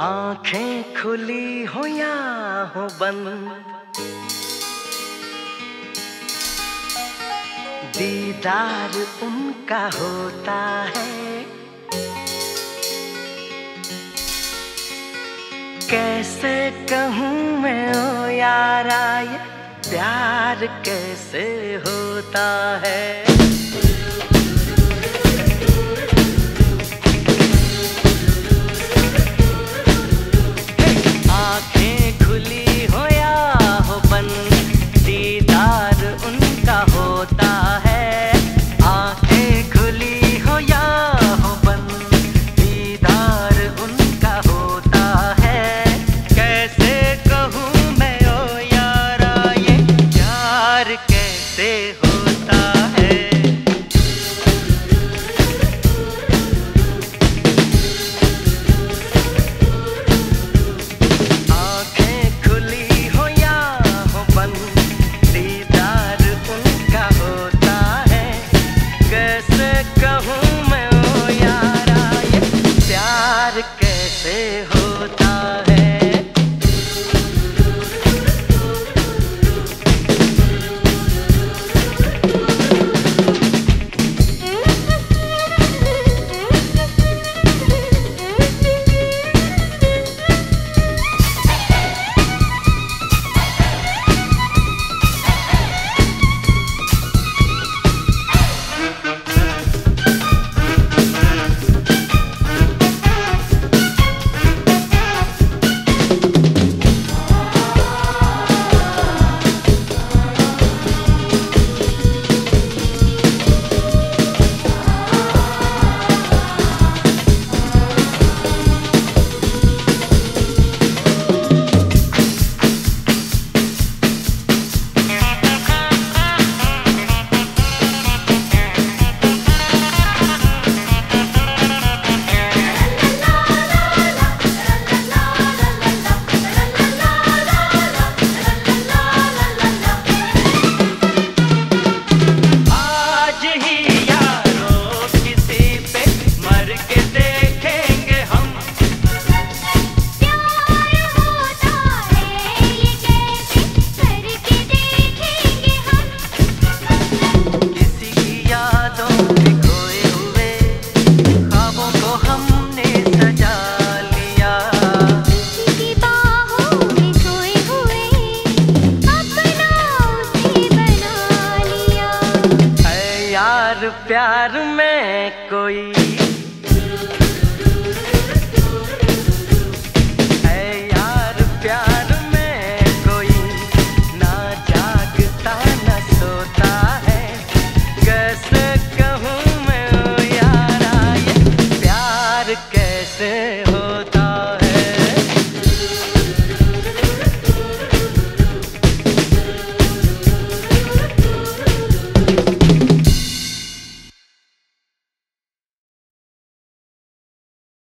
आंखें खुली हो या हो बंद, दीदार उनका होता है। कैसे कहूँ मैं ओ यारा, ये प्यार कैसे होता है। प्यार में कोई कैसे कहूँ मैं ओ यारा, ये प्यार कैसे हो।